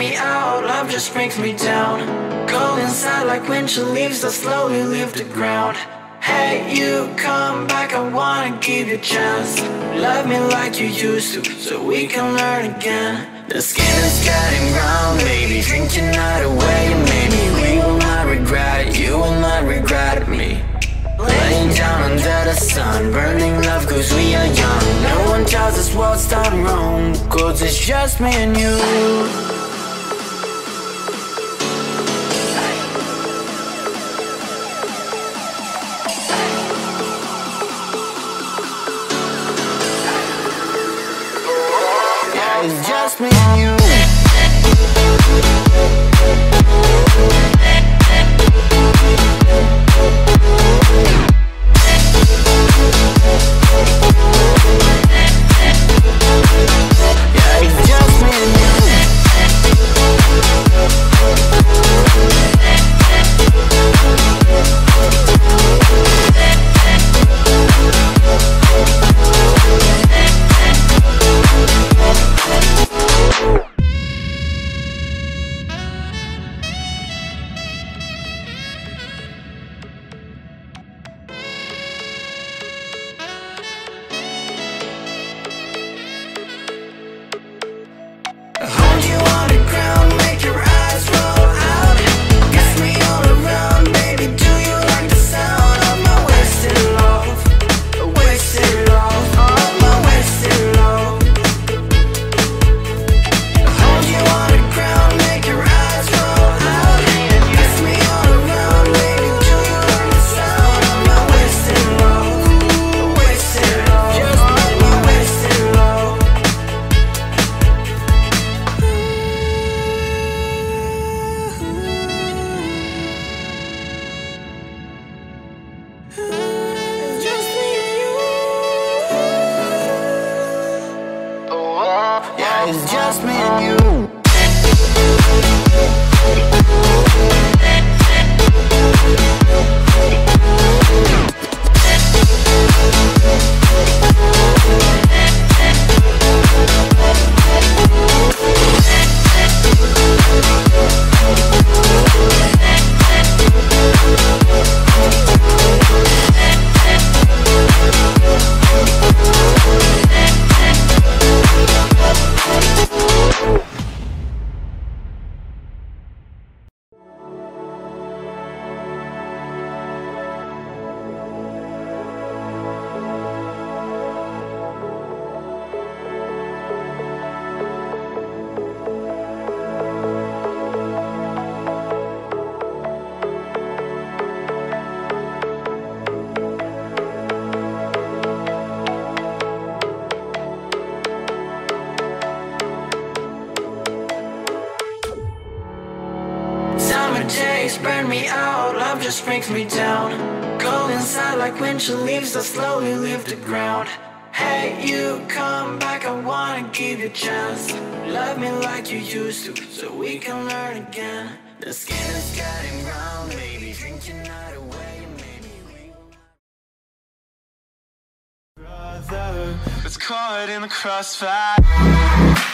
me out, love just brings me down. Go inside like when she leaves, I slowly leave the ground. Hey, you come back, I wanna give you a chance. Love me like you used to, so we can learn again. The skin is getting brown, baby, drink your night away. Maybe we will not regret it, you will not regret me. Laying down under the sun, burning love cause we are young. No one tells us what's done wrong, cause it's just me and you. Yeah, it's just me and you. Yeah, it's just me and you. Burn me out, love just brings me down. Go inside like when she leaves, I slowly leave the ground. Hey, you come back, I wanna give you a chance. Love me like you used to, so we can learn again. The skin is getting brown, baby, drink your night away. Maybe we will. Brother, it's caught in the crossfire.